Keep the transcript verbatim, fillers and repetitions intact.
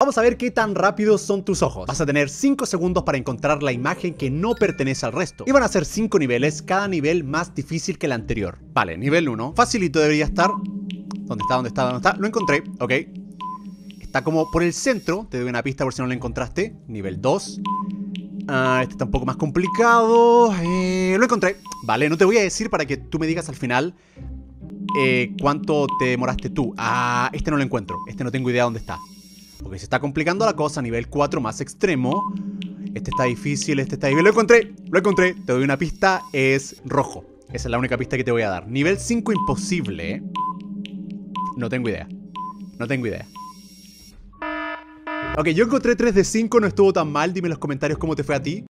Vamos a ver qué tan rápidos son tus ojos. Vas a tener cinco segundos para encontrar la imagen que no pertenece al resto. Y van a ser cinco niveles, cada nivel más difícil que el anterior. Vale, nivel uno. Facilito debería estar. ¿Dónde está? ¿Dónde está? ¿Dónde está? Lo encontré, ok. Está como por el centro. Te doy una pista por si no lo encontraste. Nivel dos. Ah, este está un poco más complicado. Eh, lo encontré. Vale, no te voy a decir para que tú me digas al final eh, cuánto te demoraste tú. Ah, este no lo encuentro. Este no tengo idea dónde está. Ok, se está complicando la cosa, nivel cuatro más extremo. Este está difícil, este está difícil. Lo encontré, lo encontré. Te doy una pista, es rojo. Esa es la única pista que te voy a dar. Nivel cinco imposible. No tengo idea, no tengo idea. Ok, yo encontré tres de cinco, no estuvo tan mal. Dime en los comentarios cómo te fue a ti.